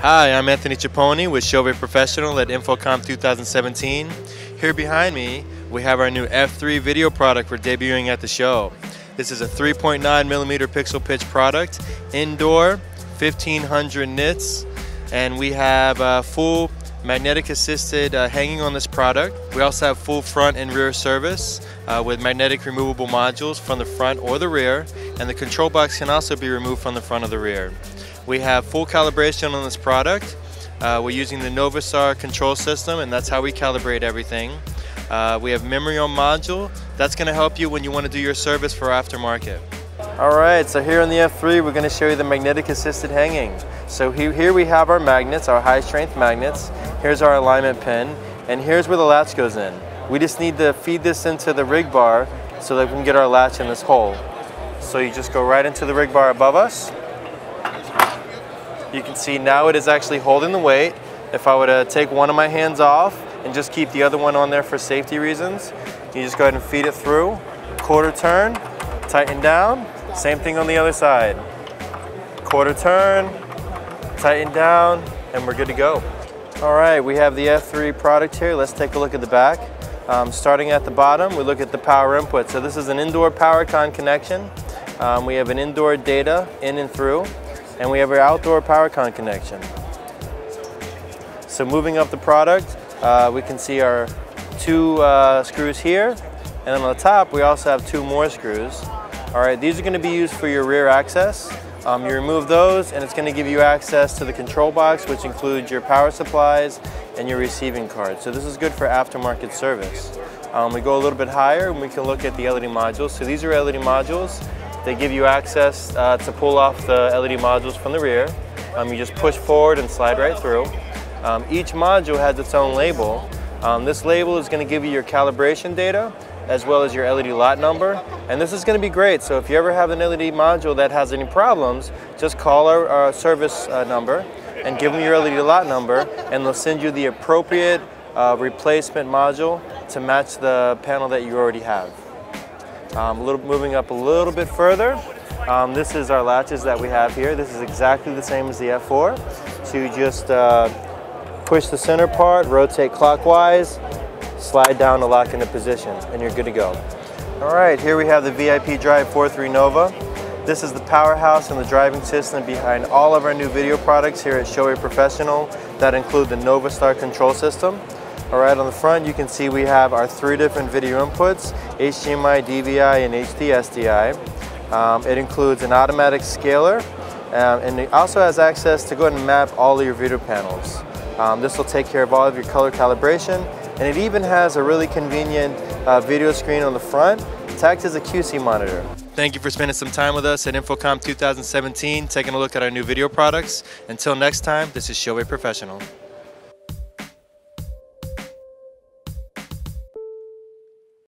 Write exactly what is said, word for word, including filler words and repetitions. Hi, I'm Anthony Ciappone with Chauvet Professional at Infocom two thousand seventeen. Here behind me, we have our new F three video product we're debuting at the show. This is a three point nine millimeter pixel pitch product, indoor, fifteen hundred nits, and we have uh, full magnetic assisted uh, hanging on this product. We also have full front and rear service uh, with magnetic removable modules from the front or the rear, and the control box can also be removed from the front or the rear. We have full calibration on this product. Uh, we're using the Novastar control system, and that's how we calibrate everything. Uh, we have memory on module. That's going to help you when you want to do your service for aftermarket. Alright, so here on the F three we're going to show you the magnetic assisted hanging. So he here we have our magnets, our high strength magnets. Here's our alignment pin, and here's where the latch goes in. We just need to feed this into the rig bar so that we can get our latch in this hole. So you just go right into the rig bar above us. You can see now it is actually holding the weight. If I were to take one of my hands off and just keep the other one on there for safety reasons, you just go ahead and feed it through, quarter turn, tighten down, same thing on the other side. Quarter turn, tighten down, and we're good to go. All right, we have the F three product here. Let's take a look at the back. Um, starting at the bottom, we look at the power input. So this is an indoor PowerCon connection. Um, we have an indoor data in and through, and we have our outdoor PowerCon connection. So moving up the product, uh, we can see our two uh, screws here, and then on the top we also have two more screws. All right, these are going to be used for your rear access. Um, you remove those and it's going to give you access to the control box, which includes your power supplies and your receiving card. So this is good for aftermarket service. Um, we go a little bit higher and we can look at the L E D modules. So these are L E D modules. They give you access uh, to pull off the L E D modules from the rear. Um, you just push forward and slide right through. Um, each module has its own label. Um, this label is going to give you your calibration data as well as your L E D lot number. And this is going to be great, so if you ever have an L E D module that has any problems, just call our, our service uh, number and give them your L E D lot number, and they'll send you the appropriate uh, replacement module to match the panel that you already have. Um, a little, moving up a little bit further, um, this is our latches that we have here. This is exactly the same as the F four. So you just uh, push the center part, rotate clockwise, slide down to lock into position, and you're good to go. All right, here we have the V I P Drive forty-three Nova. This is the powerhouse and the driving system behind all of our new video products here at Chauvet Professional that include the Novastar control system. All right, on the front you can see we have our three different video inputs, H D M I, D V I, and H D S D I. Um, it includes an automatic scaler, um, and it also has access to go ahead and map all of your video panels. Um, this will take care of all of your color calibration, and it even has a really convenient uh, video screen on the front. It acts as a Q C monitor. Thank you for spending some time with us at Infocom two thousand seventeen, taking a look at our new video products. Until next time, this is Chauvet Professional.